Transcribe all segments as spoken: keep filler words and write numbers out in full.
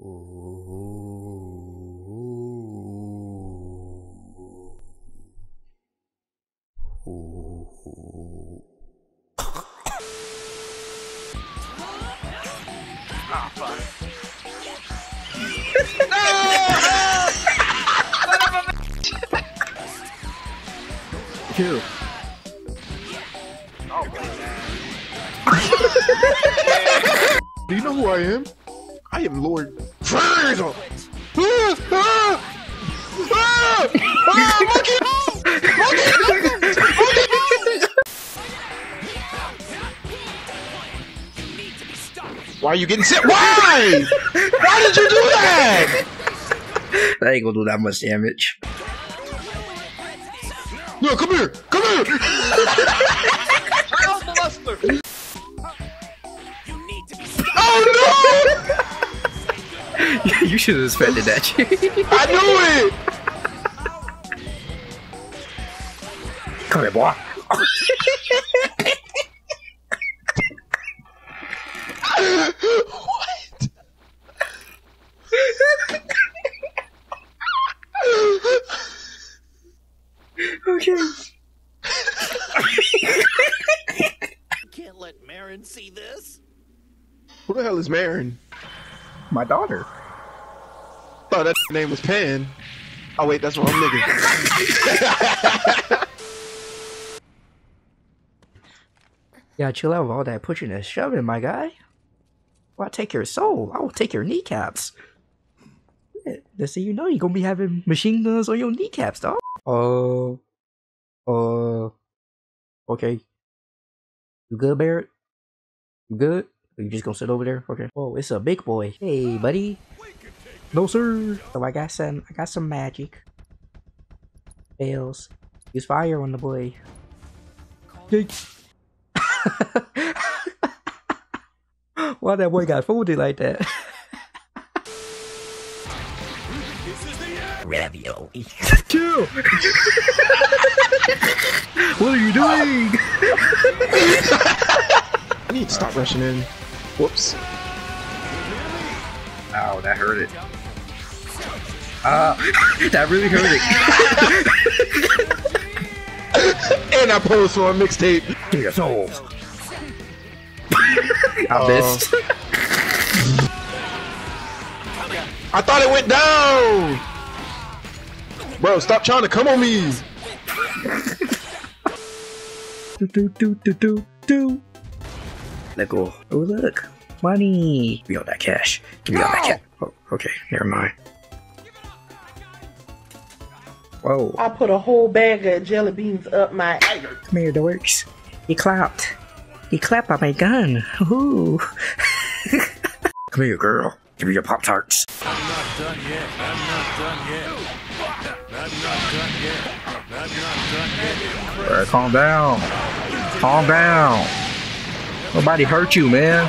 Ah, fuck. No! Two. Oh, do you know who I am? I am Lord Virgil! Ah! Ah! Ah! Ah! Monkey ball! Monkey ball! Monkey ball! Why are you getting sick? Why? Why did you do that? That ain't gonna do that much damage. No, come here! Come here! Turn off the luster! Oh no! You should have suspended that shit. I knew it! Come here, boy. What? Okay. Can't let Marin see this. Who the hell is Marin? My daughter. Oh, that name was Pan. Oh wait, that's what I'm looking for. Yeah, chill out with all that pushing and shoving, my guy. Well, I'll take your soul. I will take your kneecaps. Just so you know, you're gonna be having machine guns on your kneecaps, dog. Oh. Uh, uh. Okay. You good, Barrett? You good? Or you just gonna sit over there? Okay. Oh, it's a big boy. Hey, buddy. No sir. So I got some. I got some magic. Fails. Use fire on the boy. Yikes. Why that boy got folded like that? Ravioli. Chill. What are you doing? I need to stop rushing in. Whoops. Ow, that hurt it. Uh, that really hurt it. And I posed for a mixtape. Give your soul. I missed. Uh, I thought it went down. Bro, stop trying to come on me. do, do, do, do, do, do. Let go. Oh, look. Money. Give me all that cash. Give me no! all that cash. Oh, okay, never mind. Whoa. I put a whole bag of jelly beans up my. Come here, dorks. He clapped. He clapped on my gun. Ooh. Come here, girl. Give me your Pop Tarts. I'm not done yet. I'm not done yet. I'm not done yet. I'm not done yet. Right, calm down. Calm down. Nobody hurt you, man.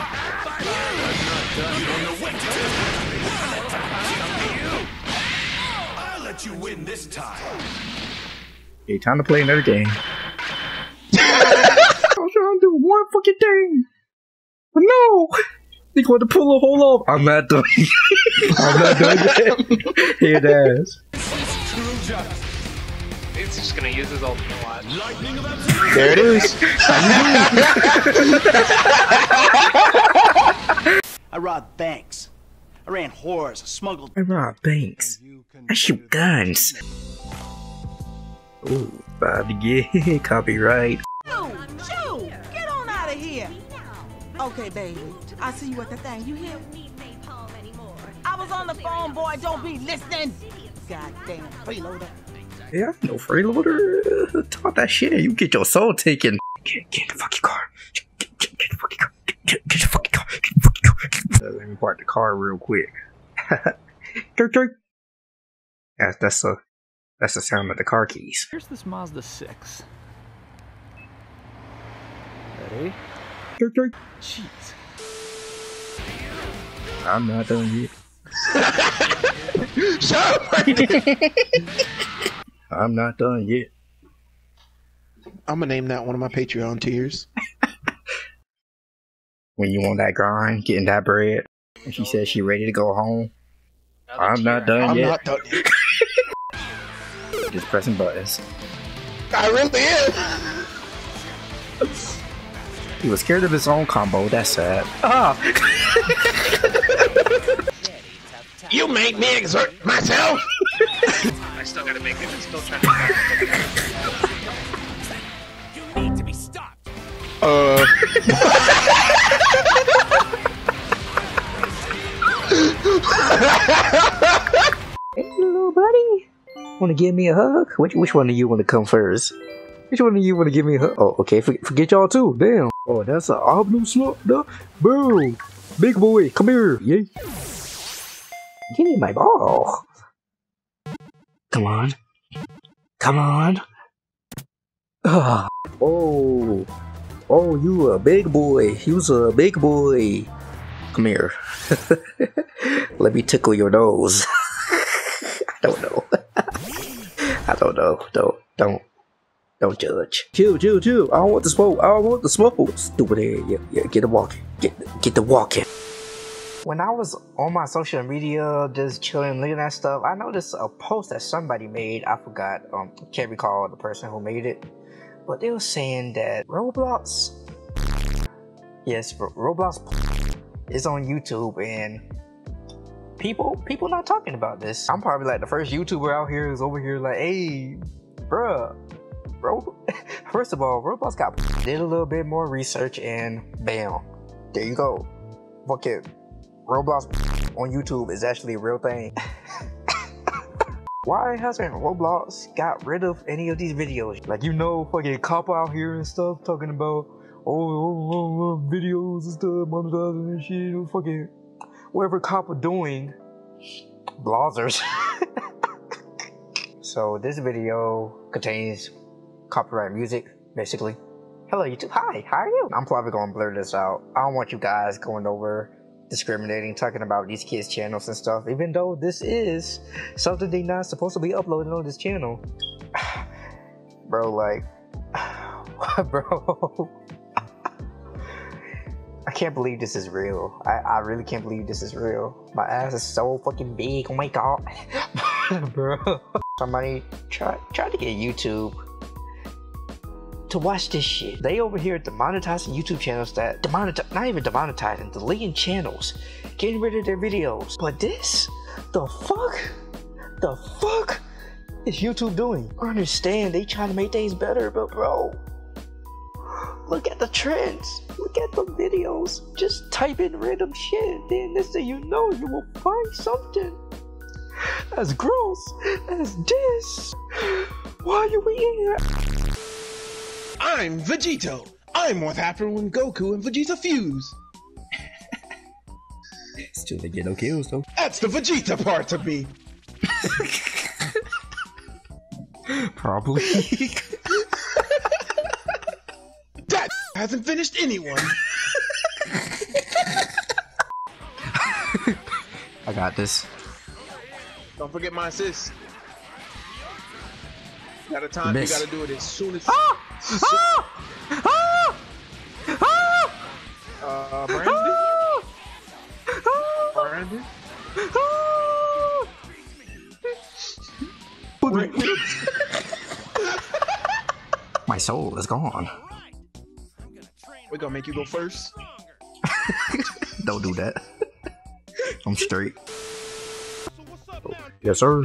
Okay, time to play another game. I was trying to do one fucking thing, but no, they going to pull a whole off. I'm not doing. I'm not doing that. Here it is. It's just gonna use his ultimate watch. There it is. I robbed banks. I ran whores. I smuggled. I robbed banks. I shoot guns. Ooh, about to get copyright. You, you, get on out of here. Okay, baby, I see you at the thing. You hear? I was on the phone, boy. Don't be listening. Goddamn freeloader. Yeah, no freeloader. Talk that shit. You get your soul taken. Get, get the fucking car. Get, get, get the fucking car. Get, get the fucking car. Get the fucking car. Get the fucking car. Let me park the car real quick. Turk, turk. That's that's a. That's the sound of the car keys. Here's this Mazda six. Ready? Jerk, jerk. Jeez. I'm not done yet. Shut up right there. I'm not done yet. I'm gonna name that one of my Patreon tiers. When you want that grind, getting that bread. And she says she ready to go home. I'm not done yet. I'm not done yet. Just pressing buttons. I really am. He was scared of his own combo. That's sad. Ah. You make me exert myself. I still gotta make it. I'm still trying to. You need to be stopped. Uh. Hey, little buddy. Wanna give me a hug? Which which one of you wanna come first? Which one of you wanna give me a hug? Oh, okay. Forget, forget y'all too. Damn. Oh, that's a obno slump. Boom. Big boy, come here. Yay. Give me my ball. Come on. Come on. Uh, oh. Oh, you a big boy. You's a big boy. Come here. Let me tickle your nose. I don't know. I don't know. Don't. Don't. Don't judge. Chill, chill, chill. I don't want the smoke. I don't want the smoke. Stupid head. Yeah, yeah. Get the walking. Get, get the walking. When I was on my social media, just chilling, looking at stuff, I noticed a post that somebody made. I forgot. Um, can't recall the person who made it, but they were saying that Roblox. Yes, Roblox is on YouTube, and people, people not talking about this. I'm probably like the first YouTuber out here is over here like, hey, bruh. Bro, first of all, Roblox got did a little bit more research and bam, there you go. Fuck it, Roblox on YouTube is actually a real thing. Why hasn't Roblox got rid of any of these videos? Like, you know, fucking cop out here and stuff talking about oh, oh, oh, oh videos and stuff, monetizing and shit, fucking whatever cop are doing, blozzers. So this video contains copyright music, basically. Hello YouTube, hi, how are you? I'm probably gonna blur this out. I don't want you guys going over, discriminating, talking about these kids' channels and stuff, even though this is something they're not supposed to be uploading on this channel. Bro, like, bro. I can't believe this is real. I, I really can't believe this is real. My ass is so fucking big, oh my God. Bro. Somebody try, try to get YouTube to watch this shit. They over here demonetizing YouTube channels that demonetize, not even demonetizing, deleting channels, getting rid of their videos. But this, the fuck, the fuck is YouTube doing? I understand they trying to make things better, but bro, look at the trends. Look at the videos. Just type in random shit, then this thing you know, you will find something as gross as this. Why are we in here? I'm Vegito. I'm what happened when Goku and Vegeta fuse. Still they get no kills though. That's the Vegeta part of me. Probably. That hasn't finished anyone. I got this. Don't forget my assist. Got a time. Miss. You gotta do it as soon as. Ah! Ah! Ah! Ah! Uh, Brandon? Ah! Ah! Brandon? Ah! My soul is gone. We're gonna make you go first. Don't do that. I'm straight. Oh, yes, sir.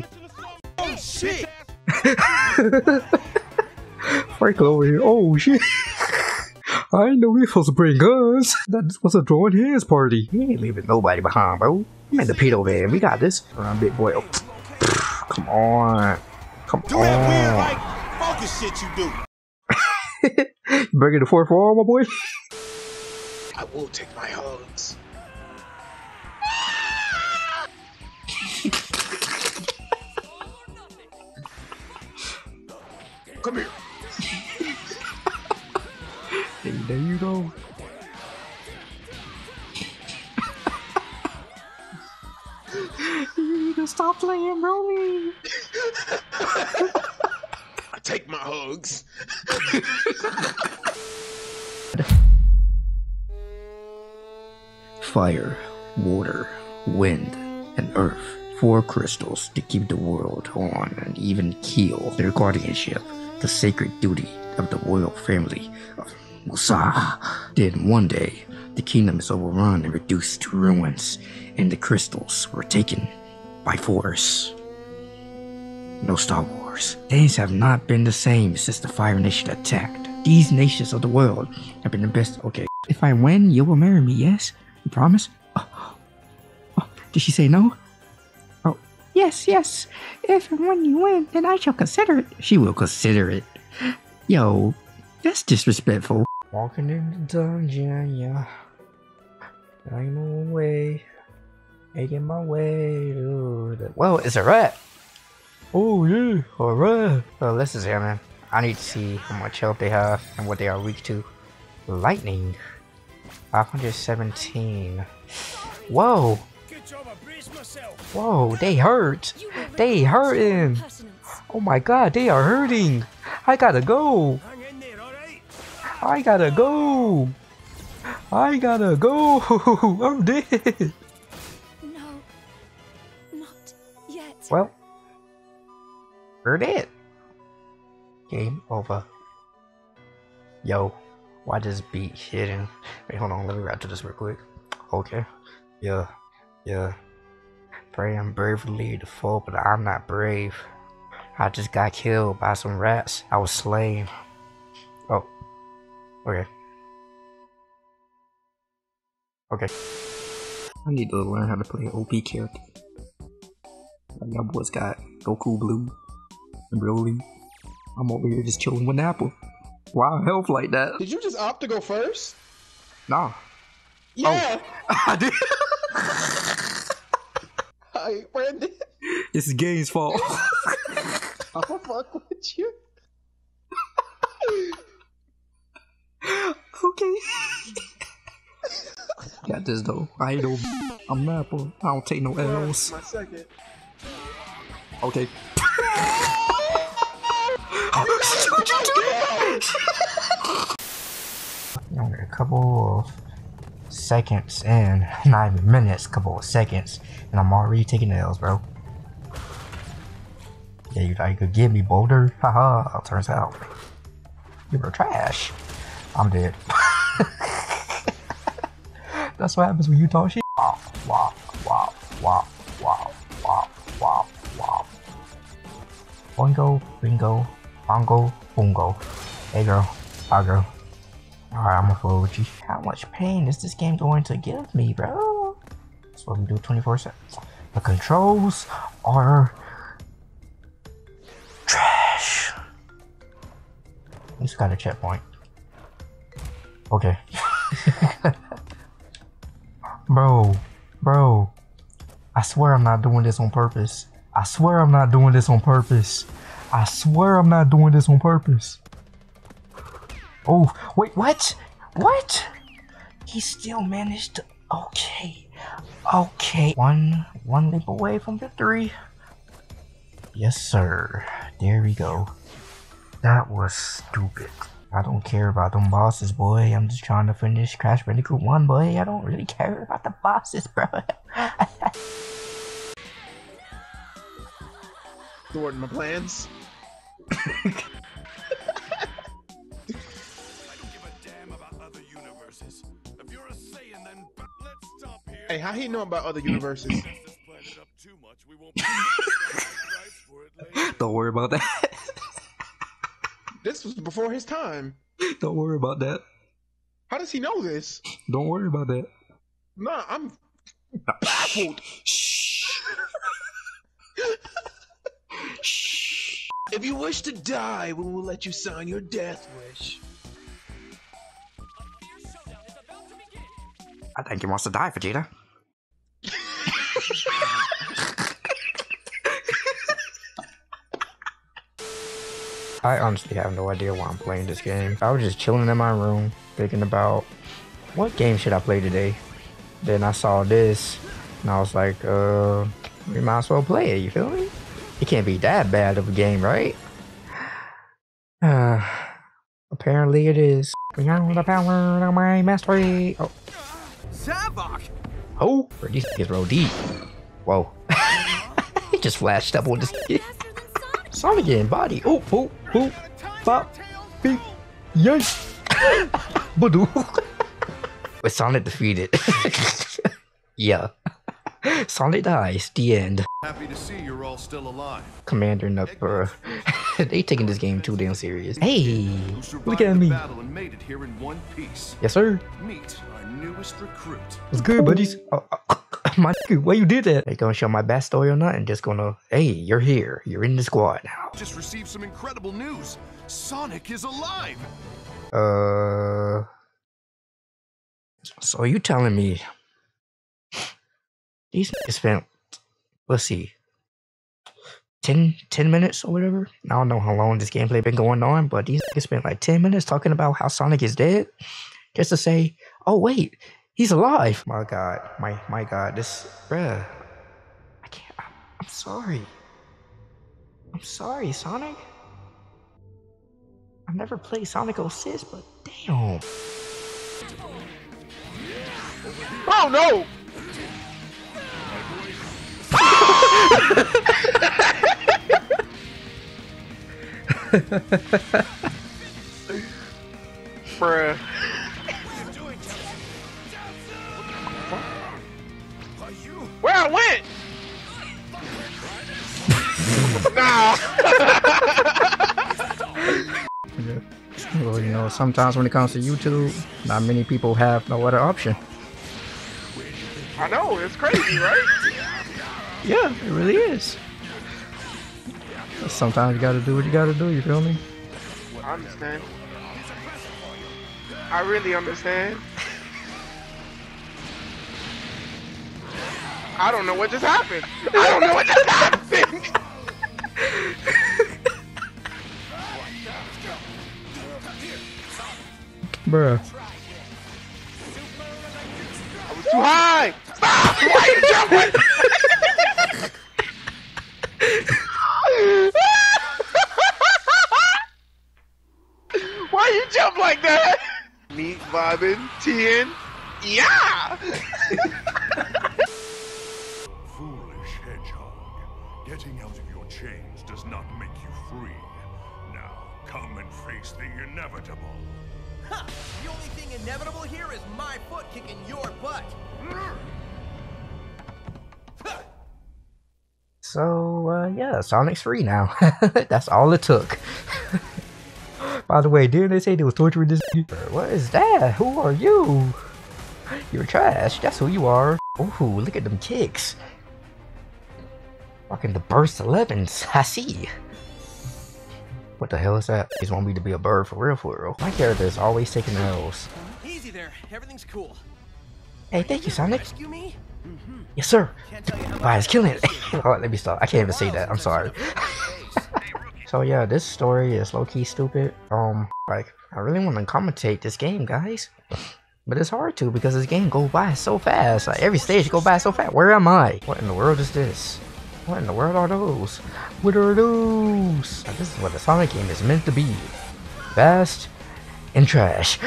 Oh, shit! Franklin over here. Oh shit! I know we supposed to bring us. That was a drawing hands party. We ain't leaving nobody behind, bro. And the pedo man, we got this. Run, big boy. Oh, come on, come do on. Do that weird like focus shit you do. Breaking the fourth wall, my boy. I will take my hugs. Come here. Hey, there you go. You need to stop playing, Broly. I take my hugs. Fire, water, wind, and earth four crystals to keep the world on an even keel. Their guardianship, the sacred duty of the royal family of Musa. Then one day, the kingdom is overrun and reduced to ruins, and the crystals were taken by force. No Star Wars. Things have not been the same since the Fire Nation attacked. These nations of the world have been the best. Okay. If I win, you will marry me, yes? You promise? Oh. Oh. Did she say no? Oh. Yes, yes. If and when you win, then I shall consider it. She will consider it. Yo, that's disrespectful. Walking in the dungeon, yeah. I'm away. Making my way to the... Well, it's a wrap. Oh yeah, alright. Well, this is it, man. I need to see how much health they have and what they are weak to. Lightning. five hundred seventeen. Whoa. Whoa, they hurt. They hurting. Oh my god, they are hurting. I gotta go. I gotta go. I gotta go. I'm dead. No, not yet. Well. We're dead. Game over. Yo, why this beat hidden? Wait, hold on, let me wrap to this real quick. Okay. Yeah, yeah. Praying bravely to fall, but I'm not brave. I just got killed by some rats. I was slain. Oh. Okay. Okay. I need to learn how to play an O P character. Like y'all boys got Goku Blue. Really? I'm over here just chilling with an apple. Wow, health like that. Did you just opt to go first? Nah. Yeah. Oh. I did. Hi, Brandon. It's the game's fault. I'll fuck with you. Okay. Got this though. I ain't no. I'm an apple. I don't take no L's. My second. Okay. What'd you do? Only a couple of seconds in, not even minutes, couple of seconds, and I'm already taking the L's, bro. Yeah, you thought you could get me, Boulder? Haha, turns out you were trash. I'm dead. That's what happens when you talk shit. Wow, wow, wow, wow, wow, wow, wow, wow. Bingo, bingo. Bongo, bongo. Hey girl, bye girl. Alright, I'm gonna fool with you. How much pain is this game going to give me, bro? That's what we do twenty-four seven. The controls are trash. We just got a checkpoint. Okay. Bro, bro. I swear I'm not doing this on purpose. I swear I'm not doing this on purpose. I swear I'm not doing this on purpose. Oh, wait, what? What? He still managed to... Okay. Okay. One, one leap away from victory. Yes, sir. There we go. That was stupid. I don't care about them bosses, boy. I'm just trying to finish Crash Bandicoot one, boy. I don't really care about the bosses, bro. Thwarting my plans. I don't give a damn about other universes. If you're a Saiyan, then let's stop here. Hey, how he know about other universes? Don't worry about that. This was before his time. Don't worry about that. How does he know this? Don't worry about that. Nah, I'm baffled. If you wish to die, we will let you sign your death wish. I think he wants to die, Vegeta. I honestly have no idea why I'm playing this game. I was just chilling in my room, thinking about what game should I play today. Then I saw this, and I was like, uh, we might as well play it, you feel me? It can't be that bad of a game, right? Uh, apparently it is. Beyond the power of my mastery. Oh. Oh, where these kids roll deep. Whoa. just flashed up on this kid. Sonic and body. Oh, oh, oh. Bop. Beep. Yes. Badoo. But Sonic defeated. Yeah. Sonic dies. The end. Happy to see you're all still alive. Commander Nupur. They taking this game too damn serious. Hey, look at me. Made it here in one piece. Yes, sir. Meet our newest recruit. What's good, buddies? Oh, oh, my dude, why you did that? They gonna show my bad story or not? And just gonna, hey, you're here. You're in the squad now. Just received some incredible news. Sonic is alive. Uh. So you telling me these niggas spent, let's see, ten, ten minutes or whatever? I don't know how long this gameplay been going on, but these niggas spent like ten minutes talking about how Sonic is dead, just to say, oh wait, he's alive. My God, my my God, this, bruh, I can't, I, I'm sorry. I'm sorry, Sonic. I've never played Sonic oh six, but damn. Oh no! Bruh. Where I went? Nah. Well, you know, sometimes when it comes to YouTube, not many people have no other option. I know, it's crazy, right? Yeah, it really is. Sometimes you gotta do what you gotta do, you feel me? I understand. I really understand. I don't know what just happened. I don't know what just happened! Bruh. I was too high! Stop! Why are you jumping? Why you jump like that? Meat bobbin, Tien, yeah. Foolish hedgehog, getting out of your chains does not make you free. Now come and face the inevitable. Huh. The only thing inevitable here is my foot kicking your butt. Mm. So, uh, yeah, Sonic's free now. That's all it took. By the way, didn't they say they was torturing this? What is that? Who are you? You're trash. That's who you are. Ooh, look at them kicks. Fucking the burst elevens. I see. What the hell is that? He's want me to be a bird for real, for real. My character is always taking L's. Easy there. Everything's cool. Hey, thank you, Sonic. Rescue me? Mm-hmm. Yes, sir. Why is killing it? Oh, let me stop. I can't even say that. I'm sorry. So yeah, this story is low-key stupid. Um, like I really want to commentate this game, guys, but it's hard to because this game goes by so fast. Like every stage go by so fast. Where am I? What in the world is this? What in the world are those? What are those? Like, this is what the Sonic game is meant to be: fast and trash.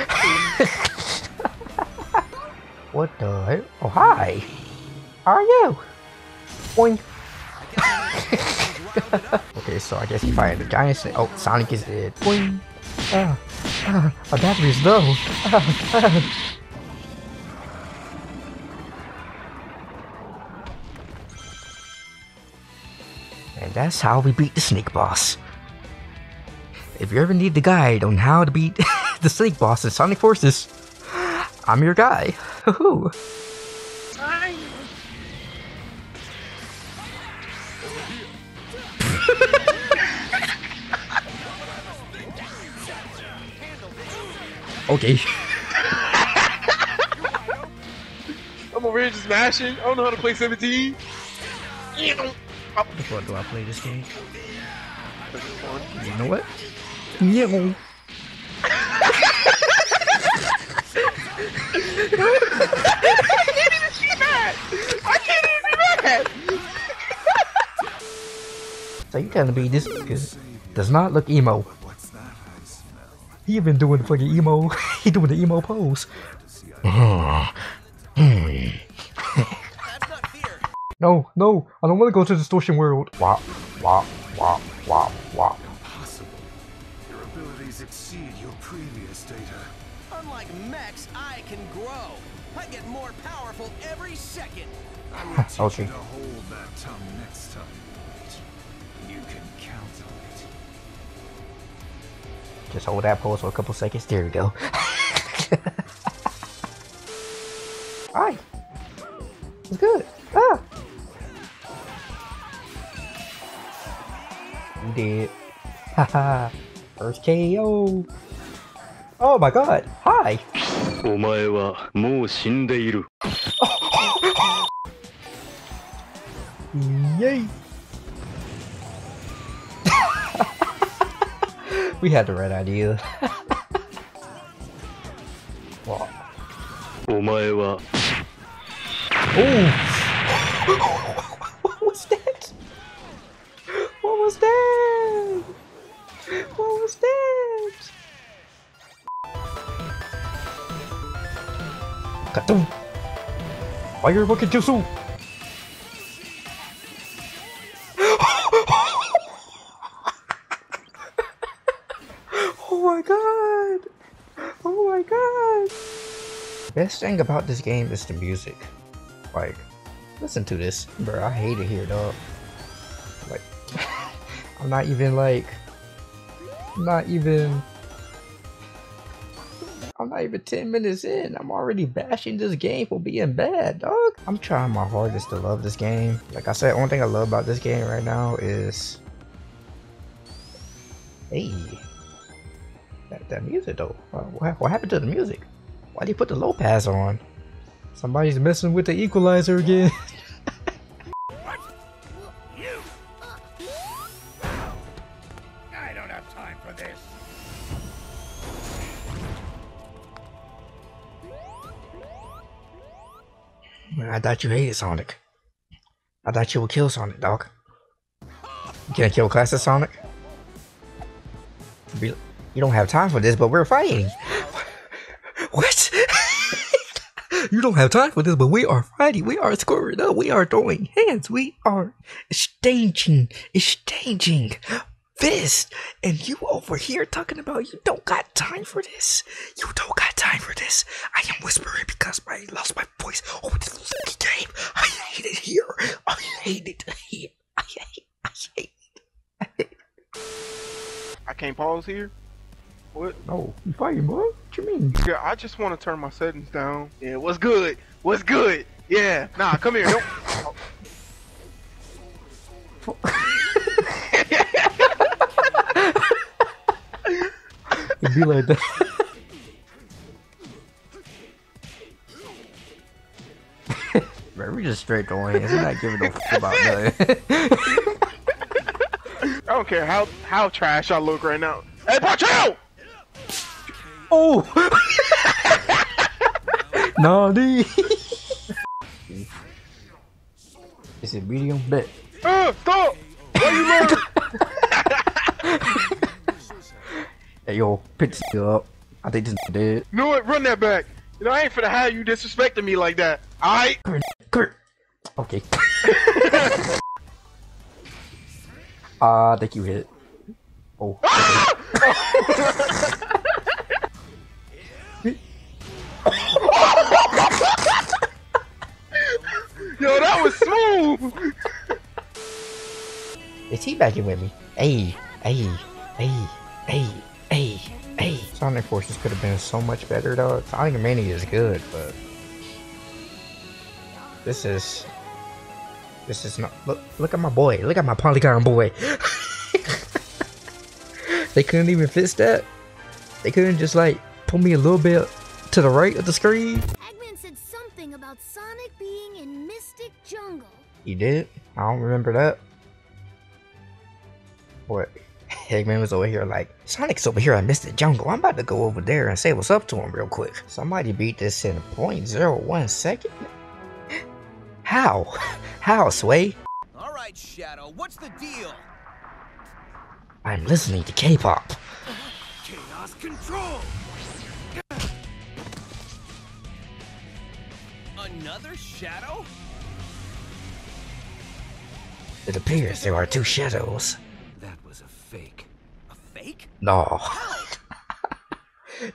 What the hell? Oh hi. How are you? Boing. Okay, so I guess you fired the giant snake. Oh, Sonic is dead. Boing. Ah, ah, my battery is low. Ah, ah. And that's how we beat the snake boss. If you ever need the guide on how to beat the snake boss in Sonic Forces, I'm your guy. Hoo-hoo. Okay. I'm over here just mashing. I don't know how to play seventeen. Before do I play this game? You know what? Yeah. I can't even be mad. So you telling me this does not look emo? He been doing the fucking emo. He doing the emo pose. That's not fear. No, no, I don't want to go to Distortion World. Wop, wop, wop, wop, wop. Impossible. Your abilities exceed your previous data. Unlike mechs, I can grow. I get more powerful every second. I will teach okay. you to hold that tongue next time. You can count on it. Just hold that pose for a couple seconds. There we go. Alright. It's good. Ah. You did. Haha. First K O. Oh my god. Hi. Yay. We had the right idea. Wow. Oh. What was that? What was that? What was that? Katum! Fire bucket jutsu! Best thing about this game is the music. Like, listen to this, bro. I hate it here, dog. Like, I'm not even like, not even, I'm not even ten minutes in. I'm already bashing this game for being bad, dog. I'm trying my hardest to love this game. Like I said, one thing I love about this game right now is, hey, that that music though. What, what happened to the music? Why do you put the low pass on? Somebody's messing with the equalizer again. What? You? I don't have time for this. I thought you hated Sonic. I thought you would kill Sonic, dog. You can't kill classic Sonic? You don't have time for this, but we're fighting. What? You don't have time for this, but we are fighting. We are scoring up. We are throwing hands. We are exchanging, exchanging fists. And you over here talking about you don't got time for this. You don't got time for this. I am whispering because I lost my voice over this game. I hate it here. I hate it here. I hate. I hate it. I hate it. I can't pause here. What? No, you fighting, boy? What you mean? Yeah, I just want to turn my settings down. Yeah, what's good? What's good? Yeah, nah, come here. Don't. It'd be like that. Man, we just straight going. We're not giving no fuck about nothing. I don't care how how trash I look right now. Hey, watch out! Oh! Nani? Is it medium? Bet. Uh, stop! Why you lying? Hey, yo, pick this up. I think this is dead. You know what? Run that back. You know, I ain't finna have you disrespecting me like that. Alright? Okay. uh, I think you hit it. Oh. Okay. Ah! Yo, that was smooth! Is he back in with me? Hey, hey, hey, hey, hey, hey. Sonic Forces could have been so much better, though. Sonic Mania is good, but this is this is not. Look, look at my boy. Look at my polygon boy. They couldn't even fix that. They couldn't just like pull me a little bit to the right of the screen. Eggman said something about Sonic being in Mystic Jungle. He did? I don't remember that. What? Eggman was over here like, Sonic's over here at Mystic Jungle. I'm about to go over there and say what's up to him real quick. Somebody beat this in zero point zero one second? How? How, Sway? Alright, Shadow, what's the deal? I'm listening to K-pop. Chaos Control! Another Shadow? It appears there are two shadows. That was a fake. A fake? No.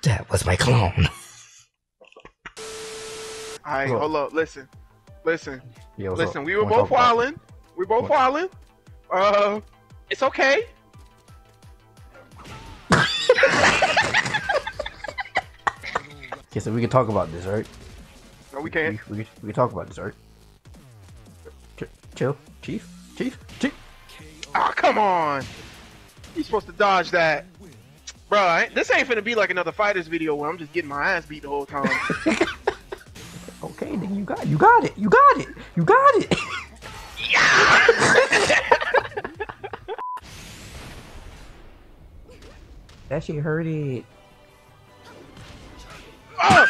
That was my clone. Alright, hold up. Listen. Listen. Yeah, listen, up? we were both wildin'. We both wildin'. Uh, it's okay. Okay, so we can talk about this, right? No, we can't. We, we, we can talk about this, right? Ch chill. Chief? Chief? Chief? Ah, oh, come on! You're supposed to dodge that. Bro, I, this ain't finna be like another Fighters video where I'm just getting my ass beat the whole time. Okay, then you got, you got it. You got it. You got it. That shit hurt it. Oh.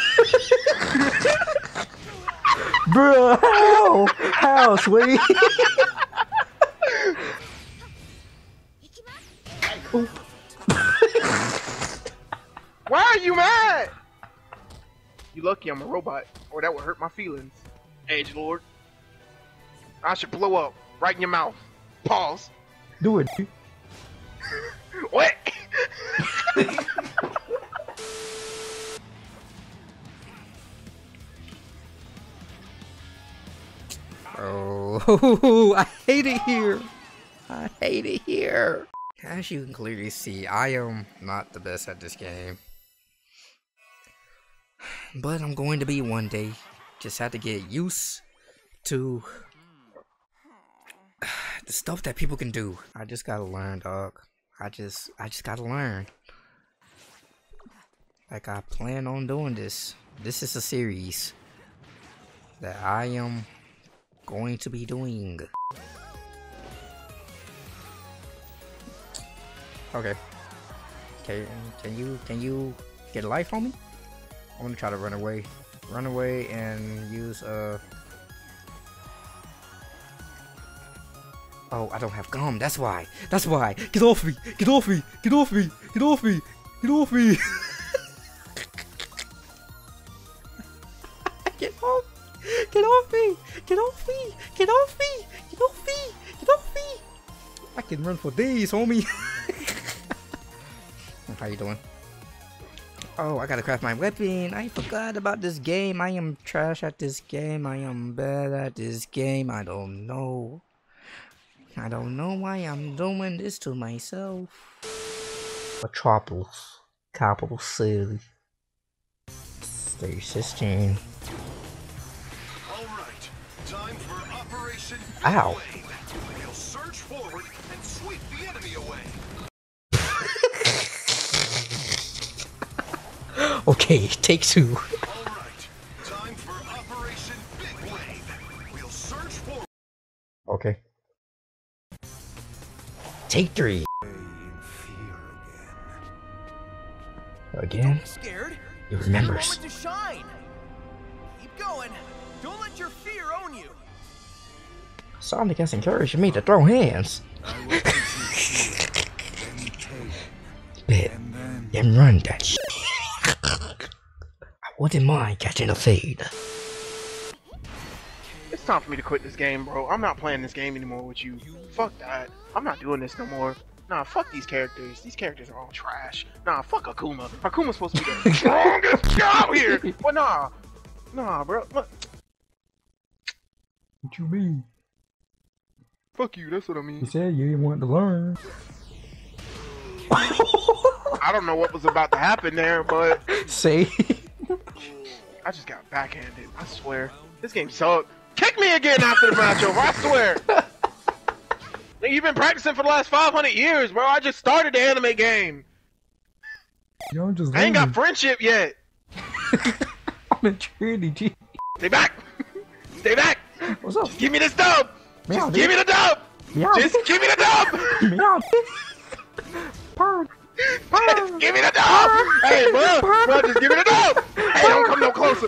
Bro, how? How, sweetie? Why are you mad? You lucky I'm a robot, or that would hurt my feelings. Edge Lord, I should blow up right in your mouth. Pause. Do it. What? Oh, I hate it here. I hate it here. As you can clearly see, I am not the best at this game. But I'm going to be one day. Just have to get used to the stuff that people can do. I just gotta learn, dog. I just, I just gotta learn. Like, I plan on doing this. This is a series that I am going to be doing. Okay. Can, can you, can you get a life on me? I'm gonna try to run away. Run away and use a... Oh, I don't have gum, that's why. That's why. Get off me! Get off me! Get off me! Get off me! Get off me! Get off! Get off me! Get off me! Get off me! Get off me! Get off me! I can run for days, homie! How you doing? Oh, I gotta craft my weapon. I forgot about this game. I am trash at this game. I am bad at this game. I don't know. I don't know why I'm doing this to myself. Metropolis. Capital City. Stage sixteen. Alright, time for Operation Big Ow. Wave. We'll search forward and sweep the enemy away. Okay, take two. Alright, time for Operation Big Wave. We'll search for. Okay. Take three. Again. Again? Don't be scared. He remembers. Keep going. Don't let your fear own you. Sonic has encouraged me to throw hands. Then, then run that shit. I wouldn't mind catching a fade. It's time for me to quit this game, bro. I'm not playing this game anymore with you. Fuck that. I'm not doing this no more. Nah, fuck these characters. These characters are all trash. Nah, fuck Akuma. Akuma's supposed to be the strongest guy out here. Well, nah. Nah, bro. Look. What you mean? Fuck you, that's what I mean. You said you didn't want to learn. I don't know what was about to happen there, but... See? I just got backhanded, I swear. This game sucked. Kick me again after the match over, I swear! You've been practicing for the last five hundred years, bro. I just started the anime game. Yo, I'm just I ain't got friendship yet. I'm in Trinity. Stay back! Stay back! What's up? Just give me this dub! Meow, just dude. give me the dub! Meow. Just give me the dub! Meow. Purr. Just give me the dub! Hey, bro, bro, just give me the dub! Hey, don't come no closer!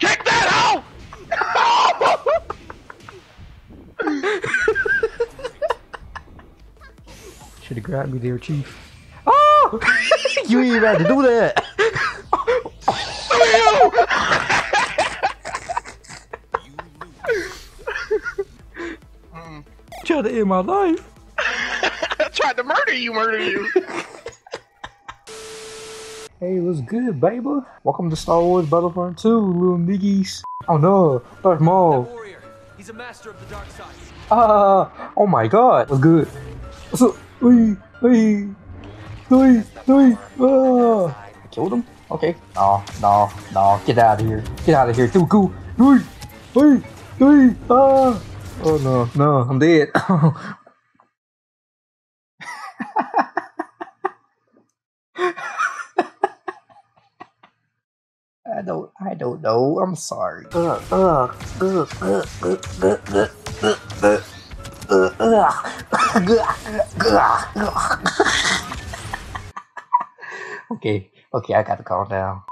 Kick that out! Oh! Should have grabbed me there, Chief. Oh! You ain't about to do that! mm, tried to end my life. I tried to murder you, murder you. Hey, what's good, baby? Welcome to Star Wars Battlefront two, little niggies. Oh no, Darth Maul. He's a master of the dark side. Ah, uh, oh my god. What's good? What's up? Wee, wee, wee, wee, ah. I killed him? Okay. No, no, no. Get out of here. Get out of here. Goku. Wee, wee, wee, ah. Oh no, no. I'm dead. I don't, I don't know. I'm sorry. Uh, uh, uh, uh, uh, uh, uh, uh, uh. okay, okay, I gotta calm down.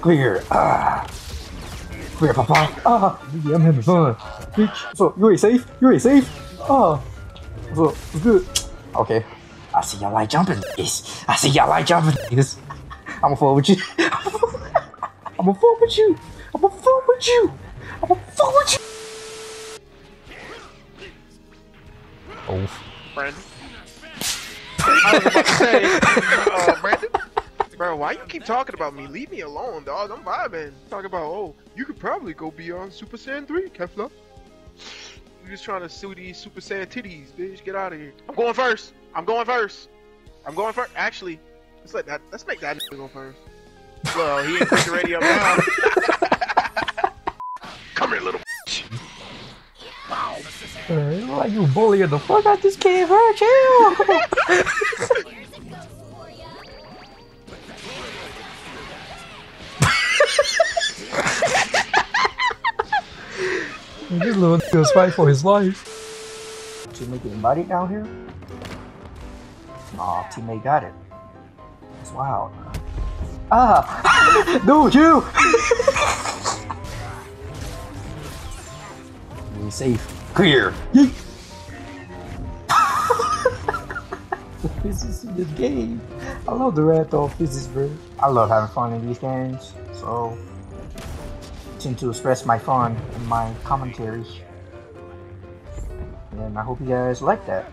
Clear, ah, clear, papa. Ah, I'm having fun. Bitch, so you ain't safe. You ain't safe. Ah, so it's good. Okay, I see y'all like jumping. Yes, I see y'all like jumping. Yes, I'ma fuck with you. I'ma fuck with you. I'ma fuck with you. I'ma fuck with you. Oh. Brandon. I was about to say, uh, Brandon, bro, why you keep talking about me? Leave me alone, dog. I'm vibing. Talking about, oh, you could probably go beyond Super Saiyan three, Kefla. You just trying to sue these Super Saiyan titties, bitch. Get out of here. I'm going first. I'm going first. I'm going first. Actually, let's let that. Let's make that nigga go first. Well, he ain't put the radio down. Come here, little bitch. Wow. Hey, why you bullying the fuck out this kid? Hurt you! This little nigga is fighting for his life. Teammate getting bodied down here? Aw, teammate got it. That's wild. Ah! Dude, you! Be safe. Clear. The physics in this game. I love the ragdoll physics, bro. I love having fun in these games, so I tend to express my fun in my commentary. And I hope you guys like that.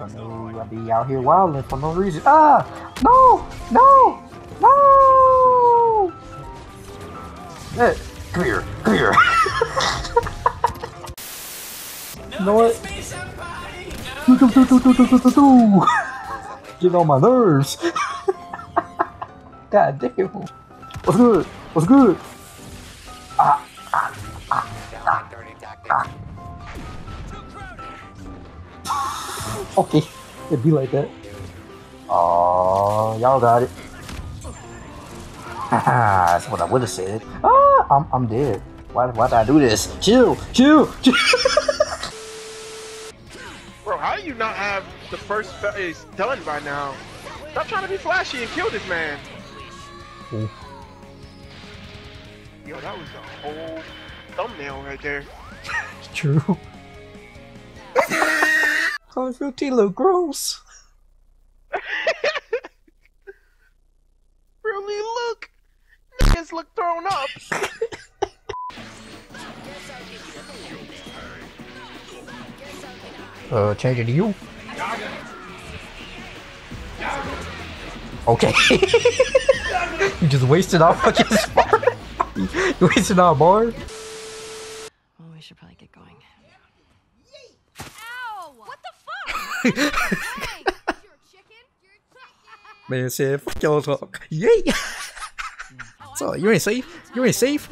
I know I'll be out here wilding for no reason. Ah! No! No! No! Hey, clear. Clear. You know what? Do, do, do, do, do, do, do, do. Get on my nerves. God damn. What's good? What's good? Ah, ah, ah, ah, ah. Okay, it'd be like that. Oh, y'all got it. That's what I would have said. Ah, I'm, I'm dead. Why, why did I do this? Chill, chill, chill. How do you not have the first phase done by now? Stop trying to be flashy and kill this man. Ooh. Yo, that was a whole thumbnail right there. It's true. Colorful look gross. Really look, niggas look thrown up. Uh, change it to you. Okay. You just wasted our fucking bar. You wasted our bar. Well, we should probably get going. Ow! What the fuck? Hey, you're chicken. You're chicken. Man said, "Fuck y'all talk." Yay! So you ain't safe. You ain't safe.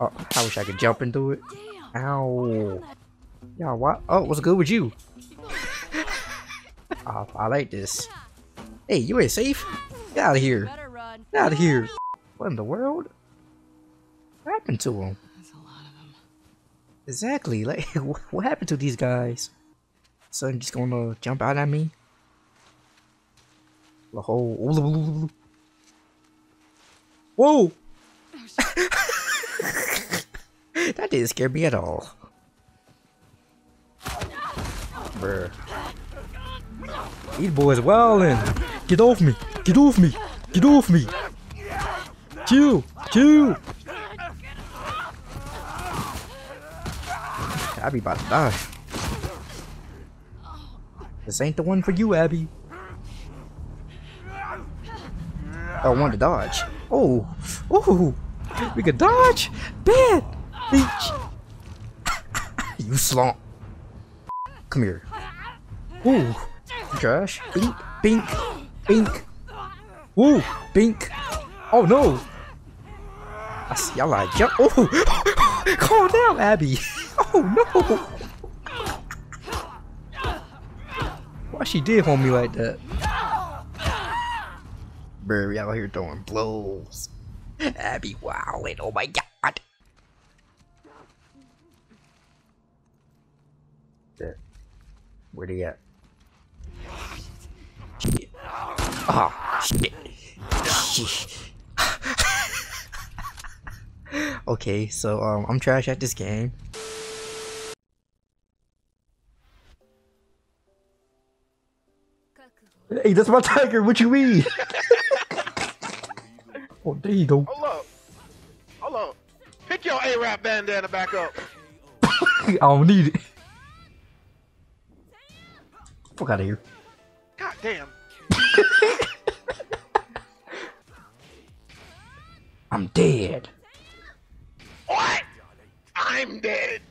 Oh, I wish I could jump into it. Ow. Yeah, what? Oh, what's good with you? I, I like this. Hey, you ain't safe? Get out of here. Get out of here. What in the world? What happened to him? That's a lot of them. Exactly. Like, what happened to these guys? So I'm just gonna jump out at me? The whole... Whoa! That didn't scare me at all. These boys wildin'. Get off me! Get off me! Get off me! Chill! Chill! I be about to die. This ain't the one for you, Abby. I want to dodge. Oh, ooh, we could dodge. Bad bitch. You slump. Come here. Ooh, trash. Bink, bink, bink. Ooh, bink. Oh no. I see y'all like jump. Oh, calm down, Abby. Oh no. Why she did hold me like that? Burry out here throwing blows. Abby wildin', oh my god. There. Where'd he at? Shit. Oh, shit. Shit. Okay, so um, I'm trash at this game. Hey, that's my tiger, what you mean? Oh, there you go. Hold up. Hold up. Pick your A-Rap bandana back up. I don't need it. Fuck out of here. God damn. I'm dead. What? I'm dead.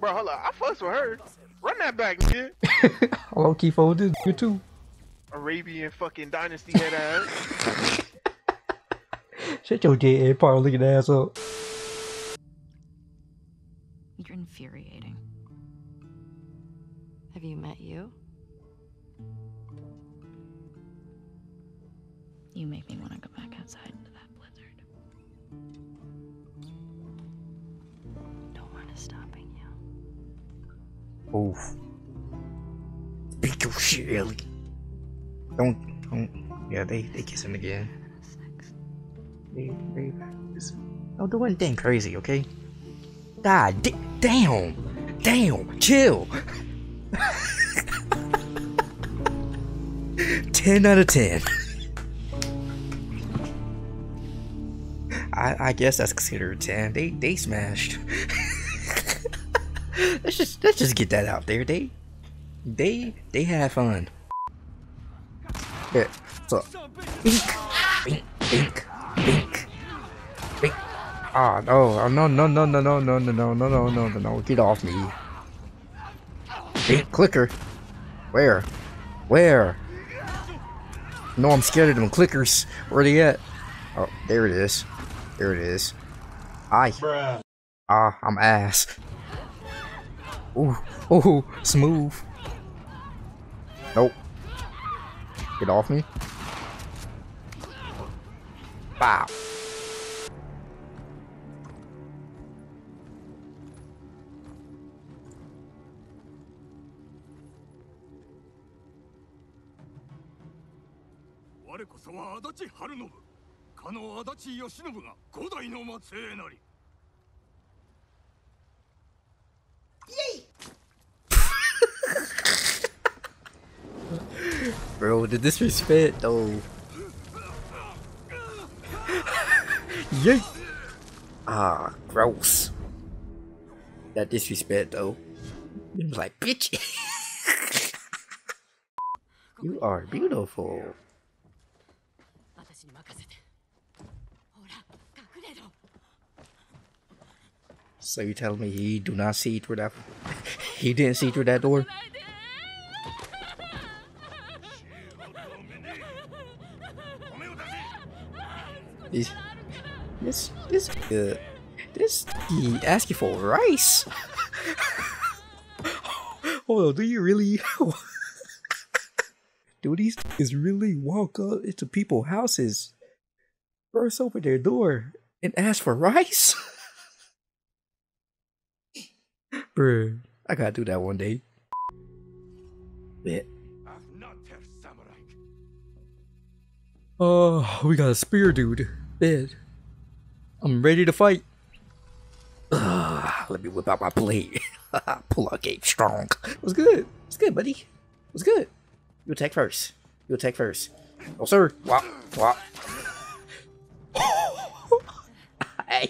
Bro, hold up. I fuss with her. Run that back, nigga. Hello, Kefla. This you too. Arabian fucking dynasty head ass. Shut your dead ass power looking ass up. You're infuriating. Have you met you? You make me want to go back outside into that blizzard. Don't want to stopping you. Oof. Beat your shit, Ellie. Don't, don't, yeah, they, they kissing again. They, they, just, don't do anything crazy, okay? God d damn, damn, chill. ten out of ten. I, I guess that's considered ten. They, they smashed. let's just, let's just get that out there. They, they, they had fun. Yeah, so bink, bink, bink, bink, bink. Ah, no, no, no, no, no, no, no, no, no, no, no, no, no, no, get off me. Bink, clicker. Where? Where? No, I'm scared of them clickers. Where they at? Oh, there it is. There it is. Aye. Ah, I'm ass. Ooh, ooh, smooth. Nope. Get off me. Wow. Bro, the disrespect though. Yay! Ah, gross. That disrespect though. It was like, bitch. You are beautiful. So you telling me he do not see through that? He didn't see through that door? This, this, this, uh, this, he asking for rice. Hold on, do you really, do these is really walk up into people's houses, burst open their door, and ask for rice? Bruh, I gotta do that one day. Bet. Oh, we got a spear dude. Dead. I'm ready to fight. Uh, let me whip out my blade. Pull out game strong. What's good? What's good, buddy? What's good? You attack first. You attack first. Oh, sir. Wop. Wop. Hey,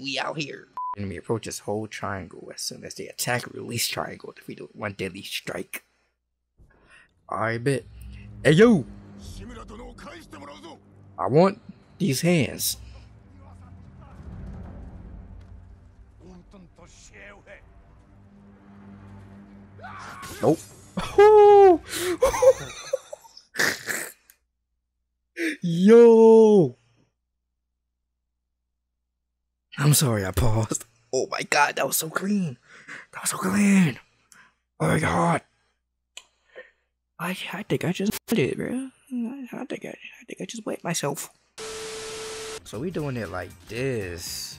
we out here. enemy approaches, hold triangle. As soon as they attack, release triangle if we do one deadly strike. I bet. Hey yo! I want these hands. Nope. Yo! I'm sorry I paused. Oh my god, that was so clean. That was so clean. Oh my god. I I think I just did it, bro. I think I I think I just wet myself. So we doing it like this.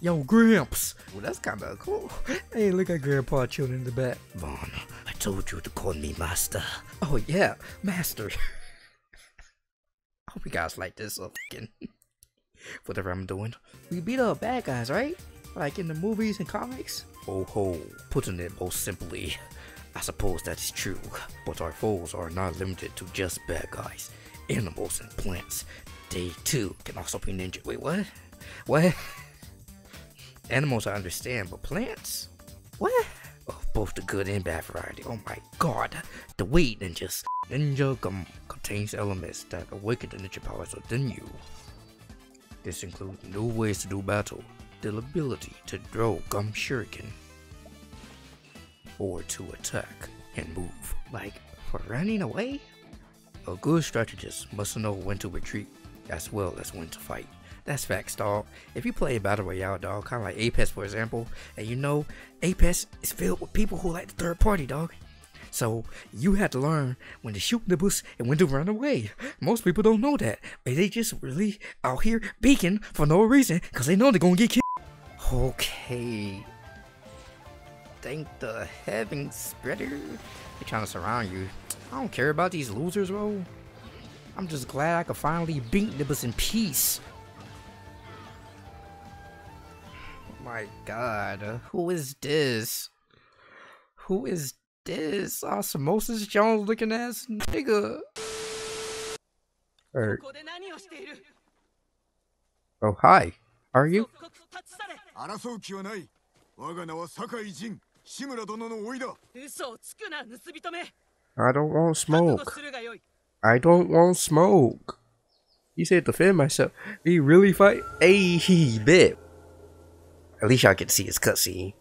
Yo, Gramps. Well, that's kind of cool. Hey, look at Grandpa chilling in the back. Vaughn, I told you to call me Master. Oh yeah, Master. I hope you guys like this or fucking whatever I'm doing. We beat up bad guys, right? Like in the movies and comics? Oh ho, putting it most simply, I suppose that is true. But our foes are not limited to just bad guys, animals and plants. They too can also be ninja. Wait, what? What? Animals I understand, but plants? What? Oh, both the good and bad variety. Oh my god. The weed ninjas. Ninja gum contains elements that awaken the ninja powers within you. This includes new ways to do battle, the ability to throw gum shuriken, or to attack and move. Like, for running away? A good strategist must know when to retreat, as well as when to fight. That's facts, dog. If you play Battle Royale, dog, kind of like Apex, for example, and you know Apex is filled with people who like the third party, dog. So you have to learn when to shoot the boost and when to run away. Most people don't know that. They just really out here beacon for no reason because they know they're gonna get killed. Okay. Thank the heavens, brother. They're trying to surround you. I don't care about these losers, bro. I'm just glad I could finally beat the bus in peace. My god, who is this? Who is this Osmosis Jones looking ass nigga? Er. Oh, hi, are you? I don't want smoke. I don't want smoke. He said defend myself. He really fight? Hey, he bit. At least y'all get to see his cutscene.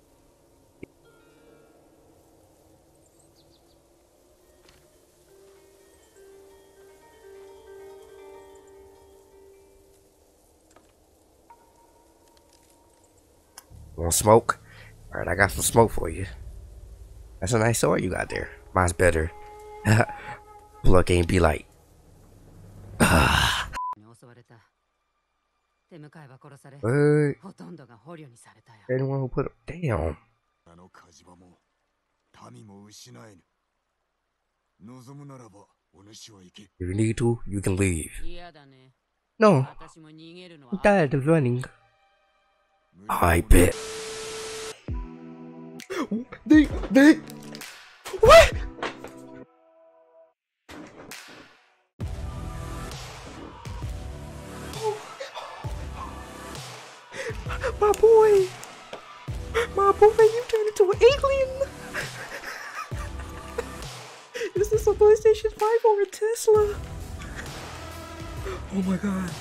Want smoke? Alright, I got some smoke for you. That's a nice sword you got there. Mine's better. Plug ain't be like. But anyone who put up, damn. If you need to, you can leave. No, I'm tired of running. I bet. They, they, what? My boy, my boy, you turned into an alien. Is this a PlayStation five or a Tesla? Oh my god,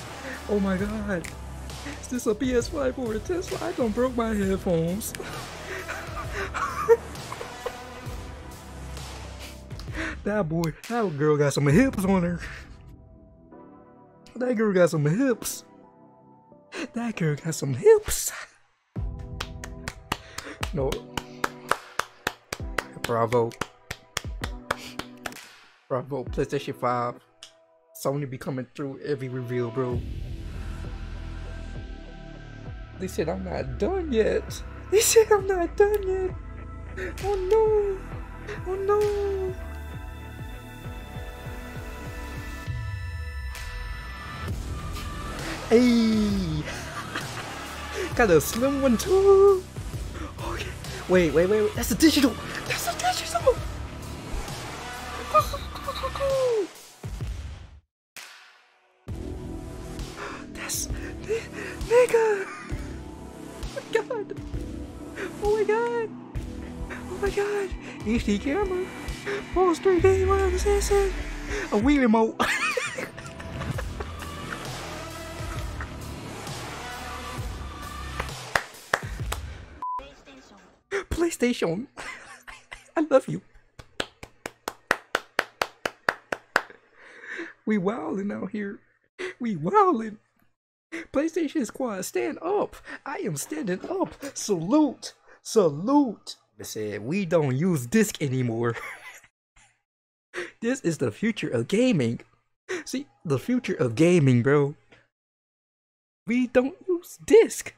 oh my god. Is this a P S five or a Tesla? I done broke my headphones. That boy, that girl got some hips on her. That girl got some hips. That girl got some hips. No. Bravo. Bravo, PlayStation five. Sony be coming through every reveal, bro. They said I'm not done yet. They said I'm not done yet. Oh no. Oh no. Hey, got a slim one too. Okay, wait, wait, wait, wait. That's a digital. That's a digital. That's nigga. Oh my god. Oh my god! Oh my god! H D camera! Full three D, wow, this is it! A Wii remote! PlayStation! I love you! We wildin' out here! We wildin'! PlayStation Squad, stand up! I am standing up! Salute! Salute! They said, we don't use disc anymore. This is the future of gaming. See, the future of gaming, bro. We don't use disc.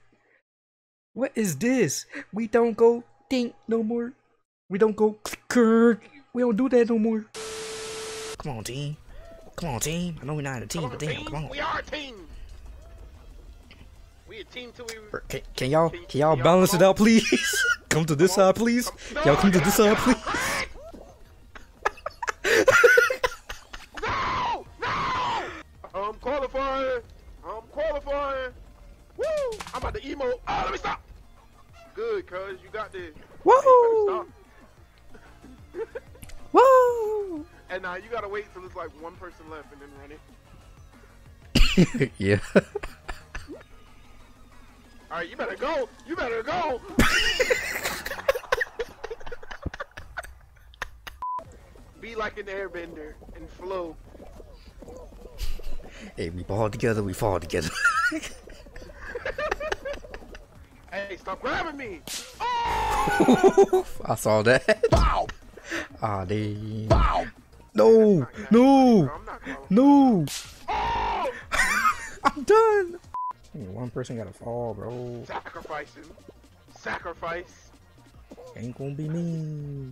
What is this? We don't go ding no more. We don't go clicker. We don't do that no more. Come on, team. Come on, team. I know we're not a team, but damn, come on. We are a team. We a team till we... Can, can y'all can y'all balance it out, please? Come to this side, please. Y'all come to this side, please. No! No! I'm qualifying. I'm qualifying. Woo! I'm about to emote. Oh, let me stop. Good, cuz you got this. Woo! Hey, woo! And now you gotta wait till there's like one person left and then run it. Yeah. All right, you better go. You better go. Be like an airbender and flow. Hey, we ball together, we fall together. Hey, stop grabbing me. Oh! I saw that. Wow. Ah, damn. Wow. No. No. No. Oh! I'm done. One person gotta fall, bro. Sacrifice him. Sacrifice. Ain't gonna be me.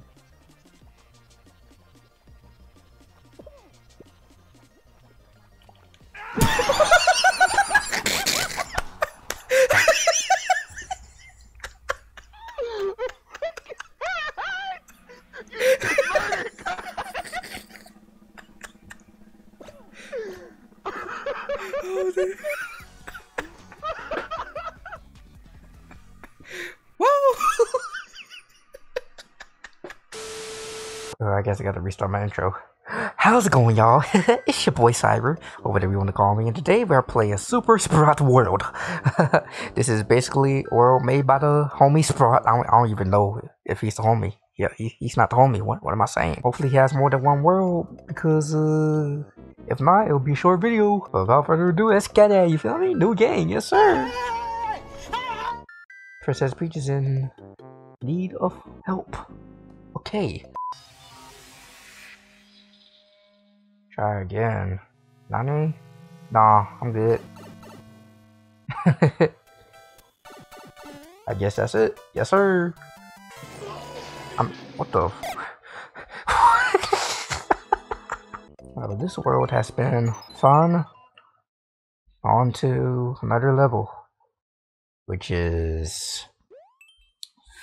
Oh, dude. I guess I gotta restart my intro. How's it going, y'all? It's your boy Cyber, or whatever you want to call me, and today we are playing Super Sprout World. This is basically a world made by the homie Sprout. I don't, I don't even know if he's the homie. Yeah, he, he's not the homie. What, what am I saying? Hopefully he has more than one world, because uh, if not, it'll be a short video. But without further ado, let's get it. You feel me? New game, yes sir. Princess Peach is in need of help. Okay. Try again. Nani? Nah, I'm good. I guess that's it. Yes, sir. I'm. What the? F well, this world has been fun. On to another level, which is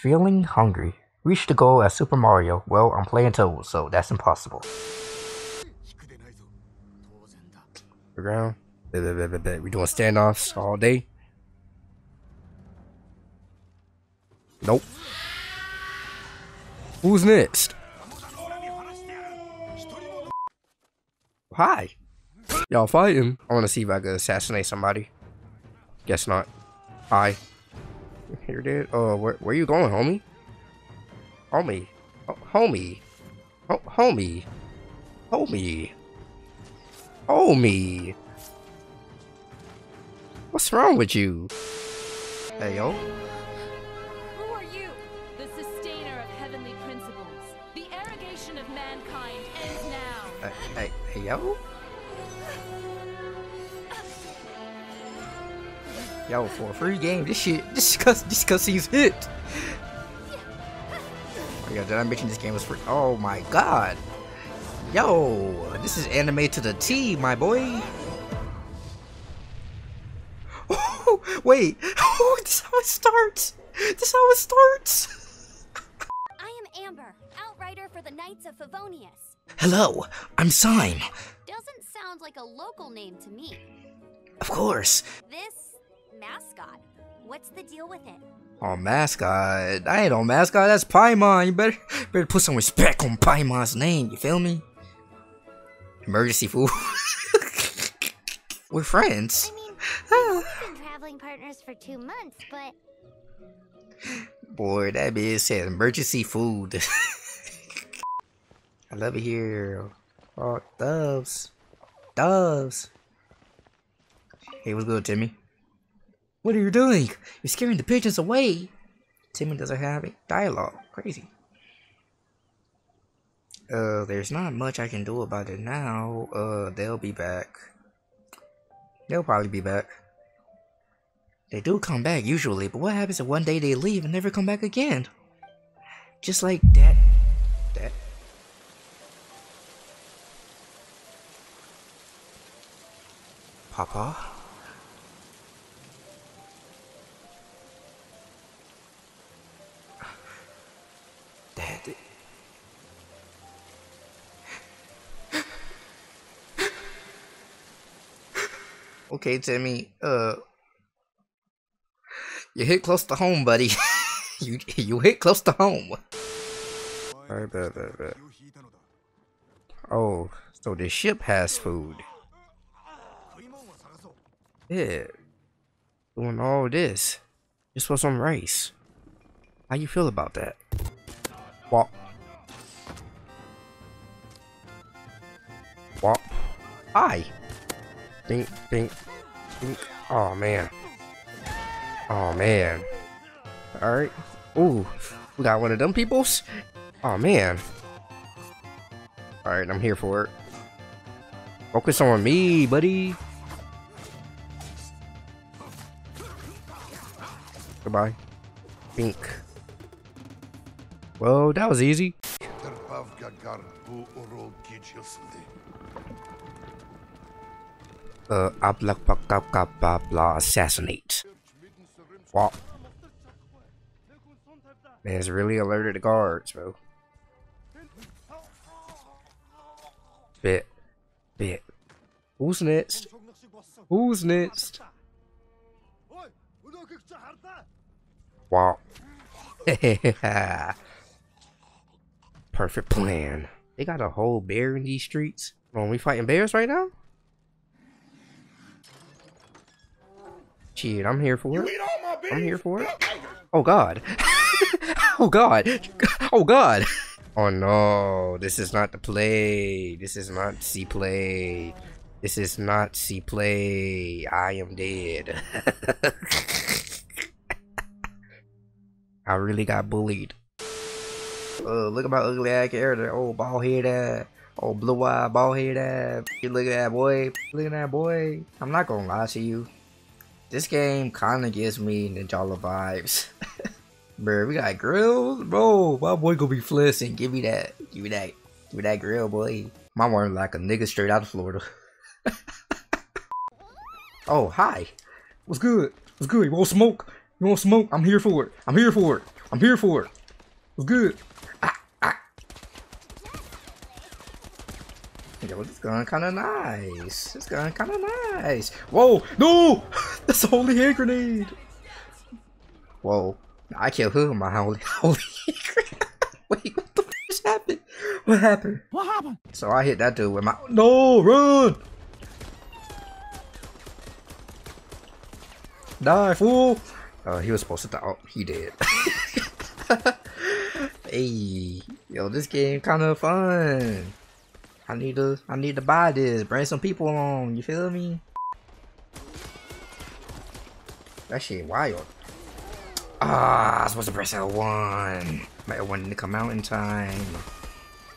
feeling hungry. Reach the goal as Super Mario. Well, I'm playing Toad, so that's impossible. Around. We're doing standoffs all day. Nope. Who's next? Hi. Y'all fighting? I want to see if I could assassinate somebody. Guess not. Hi. You're dead. Oh, uh, where where you going, homie? Homie. Oh, homie. Oh, homie. Homie. Oh me! What's wrong with you? Hey yo! Who are you? The sustainer of heavenly principles. The arrogation of mankind ends now. Uh, hey, hey yo! Yo, for a free game, this shit, this cuss, this cussie's hit. Oh yeah, did I mention this game was free? Oh my god! Yo, this is anime to the T, my boy. Oh, wait. Oh, this is how it starts. This is how it starts. I am Amber, outrider for the Knights of Favonius. Hello, I'm Syme. Doesn't sound like a local name to me. Of course. This mascot What's the deal with it? Oh, mascot. I ain't on mascot. That's Paimon. You better better put some respect on Paimon's name. You feel me? Emergency fool. We're friends. I mean, we've been traveling partners for two months, but... Boy, that bitch said emergency food. I love it here. Oh, doves. Doves. Hey, what's good, Timmy? What are you doing? You're scaring the pigeons away. Timmy doesn't have a dialogue. Crazy. Uh, there's not much I can do about it now. Uh, they'll be back. They'll probably be back. They do come back usually, but what happens if one day they leave and never come back again? Just like that. That. Papa? Dad. Okay, Timmy, uh... you hit close to home, buddy. you you hit close to home. Alright, bet, bet, bet. Oh, so the ship has food. Yeah. Doing all this just for some rice. How you feel about that? Wop. Wop. Hi. Bink, bink, bink. Oh man. Oh man. Alright. Ooh. We got one of them peoples? Oh man. Alright, I'm here for it. Focus on me, buddy. Goodbye. Pink. Well, that was easy. Uh, assassinate. Wow. Man's really alerted the guards, bro. Bit. Bit. Who's next? Who's next? Wow. Perfect plan. They got a whole bear in these streets. Are we fighting bears right now? Shit, I'm here for it. I'm here for it. Oh god. Oh god. Oh god. Oh no. This is not the play. This is not C play. This is not C play. I am dead. I really got bullied. Uh, look at my ugly ass character. Oh, bald head ass. Oh, blue eye, bald head ass. Look at that boy. Look at that boy. I'm not gonna lie to you. This game kinda gives me Ninjala vibes. Bruh, we got grills? Bro, my boy gonna be flexing. Give me that. Give me that. Give me that grill, boy. My one like a nigga straight out of Florida. Oh, hi. What's good? What's good? You want smoke? You want smoke? I'm here for it. I'm here for it. I'm here for it. What's good? Ah, ah. Yo, this gun kinda nice. This gun kinda nice. Whoa! No! That's a holy hand grenade! Whoa. I killed who my holy holy hand grenade. Wait, what the f just happened? What happened? What happened? So I hit that dude with my— No! Run! Die, fool! Uh, he was supposed to die. Oh, he did. Hey, yo, this game kinda fun. I need to, I need to buy this. Bring some people on. You feel me? That shit wild. Ah, I was supposed to press L one. My L one didn't come out in time.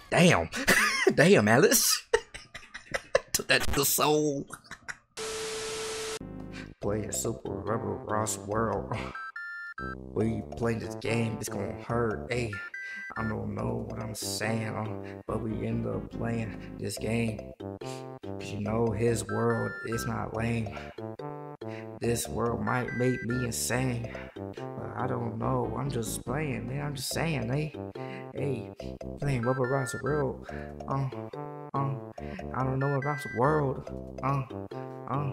Damn. Damn, Alice. Took that to the soul. Playing Super Rubber Ross World. We play this game, it's gonna hurt. Hey, I don't know what I'm saying, but we end up playing this game. Cause you know his world is not lame. This world might make me insane, but I don't know. I'm just playing, man. I'm just saying, hey, hey, playing Roblox real. Um, um, I don't know about the world. Uh, uh,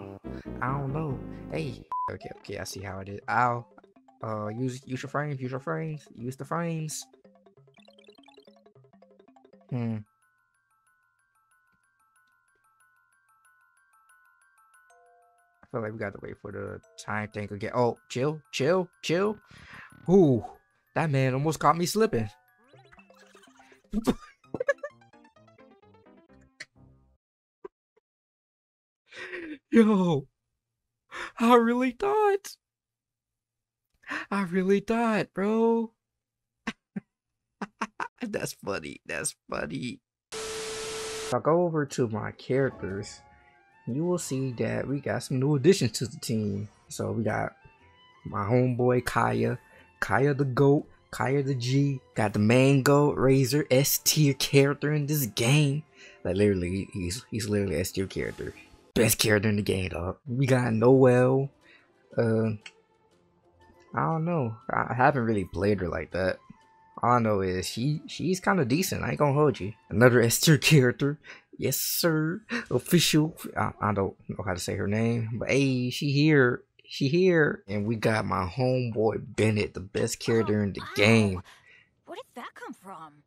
I don't know. Hey. Okay, okay, I see how it is. Ow. Uh, use, use your frames, use your frames, use the frames. Hmm. I feel like we got to wait for the time thing again. Oh, chill, chill, chill. Ooh, that man almost caught me slipping. Yo, I really thought. I really thought, bro. That's funny. That's funny. If I go over to my characters, you will see that we got some new additions to the team. So we got my homeboy Kaya, Kaya the GOAT, Kaya the G. Got the main GOAT, Razor, S tier character in this game. Like literally, he's he's literally S tier character, best character in the game, dog. We got Noelle. Uh, I don't know. I haven't really played her like that. All I know is she she's kind of decent. I ain't gonna hold you. Another S tier character, yes sir. Official. I, I don't know how to say her name, but hey, she here. She here. And we got my homeboy Bennett, the best character oh, in the wow. game. Where did that come from?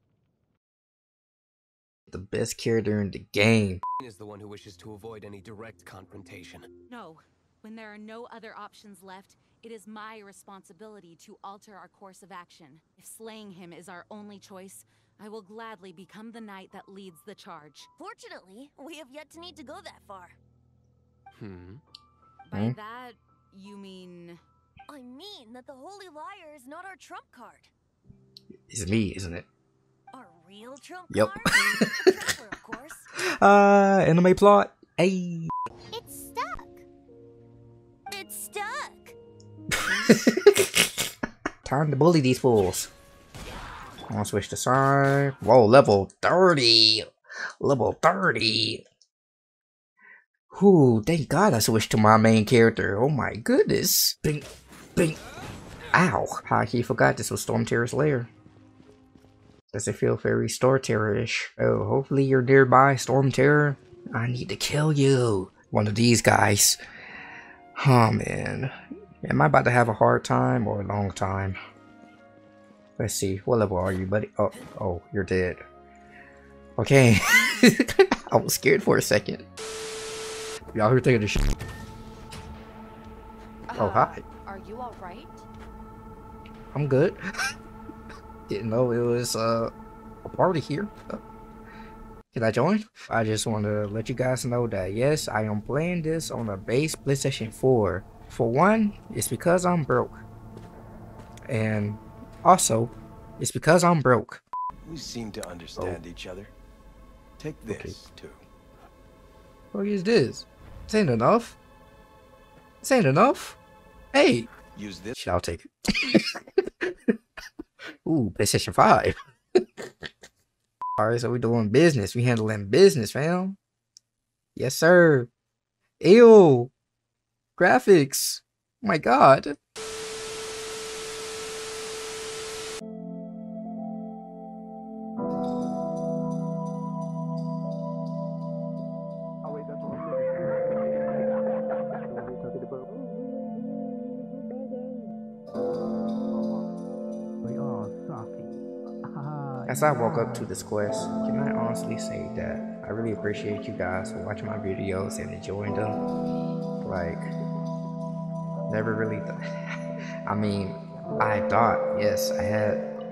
The best character in the game is the one who wishes to avoid any direct confrontation. No, when there are no other options left. It is my responsibility to alter our course of action. If slaying him is our only choice, I will gladly become the knight that leads the charge. Fortunately, we have yet to need to go that far. Hmm. By that, you mean... I mean that the Holy Liar is not our trump card. It's me, isn't it? Our real trump yep. card? Yep. The trailer, of course. Uh, anime plot. Hey. It's stuck. It's stuck. Time to bully these fools. I'm gonna switch to side. Whoa, level thirty. Level thirty. Whoo, thank God I switched to my main character. Oh my goodness. Bing, bing. Ow. I he forgot this was Stormterror's lair. Does it feel very Stormterror-ish? Oh, hopefully you're nearby, Stormterror. I need to kill you. One of these guys. Oh man. Am I about to have a hard time or a long time? Let's see. What level are you, buddy? Oh, oh, you're dead. Okay. I was scared for a second. Y'all heard thinking of this shit. Uh, oh, hi. Are you alright? I'm good. Didn't know it was uh, a party here. Uh, Can I join? I just want to let you guys know that yes, I am playing this on a base PlayStation four. For one, it's because I'm broke, and also, it's because I'm broke. We seem to understand oh. each other. Take this okay. too. What is this? This ain't enough. This ain't enough. Hey, use this. Shit, I'll take it. Ooh, PlayStation five. All right, so we doing business. We handling business, fam. Yes, sir. Ew. Graphics, oh my God. As I walk up to this quest, can I honestly say that I really appreciate you guys for watching my videos and enjoying them? Like, never really thought. I mean, I thought, yes, I had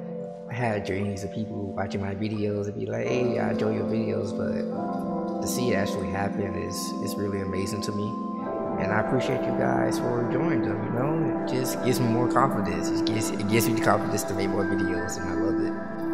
I had dreams of people watching my videos and be like, hey, I enjoy your videos, but to see it actually happen is, is really amazing to me. And I appreciate you guys for enjoying them, you know? It just gives me more confidence. It gives, it gives me the confidence to make more videos, and I love it.